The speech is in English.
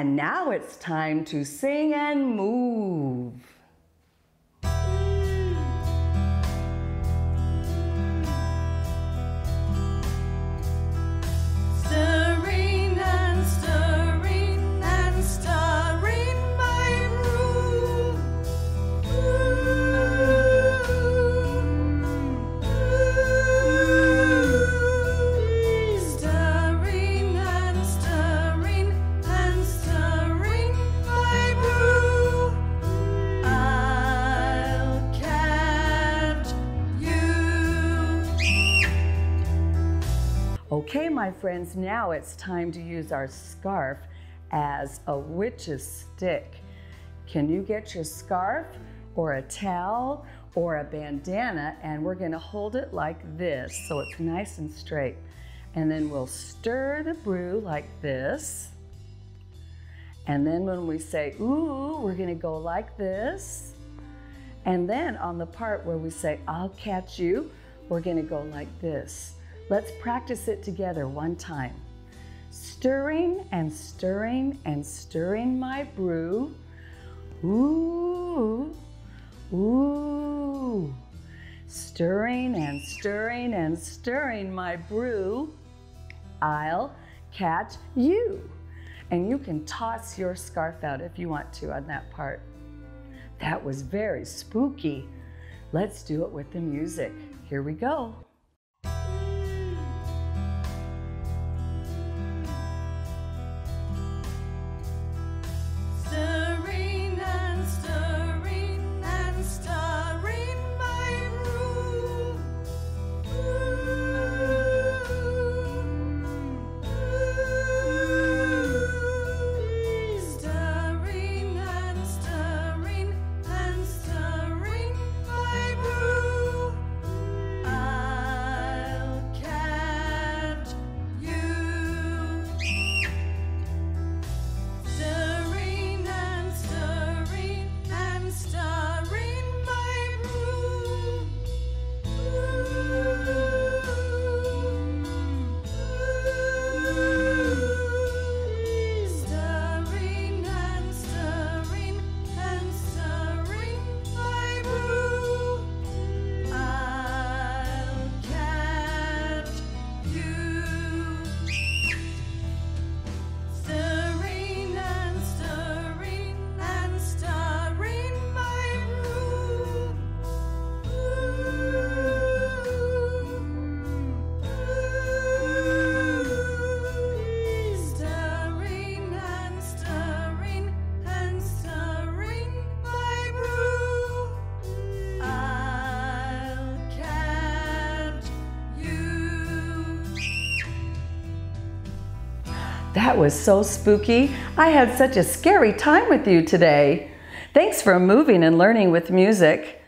And now it's time to sing and move. Okay, my friends, now it's time to use our scarf as a witch's stick. Can you get your scarf or a towel or a bandana? And we're gonna hold it like this so it's nice and straight. And then we'll stir the brew like this. And then when we say, ooh, we're gonna go like this. And then on the part where we say, I'll catch you, we're gonna go like this. Let's practice it together one time. Stirring and stirring and stirring my brew. Ooh, ooh. Stirring and stirring and stirring my brew. I'll catch you. And you can toss your scarf out if you want to on that part. That was very spooky. Let's do it with the music. Here we go. That was so spooky. I had such a scary time with you today. Thanks for moving and learning with music.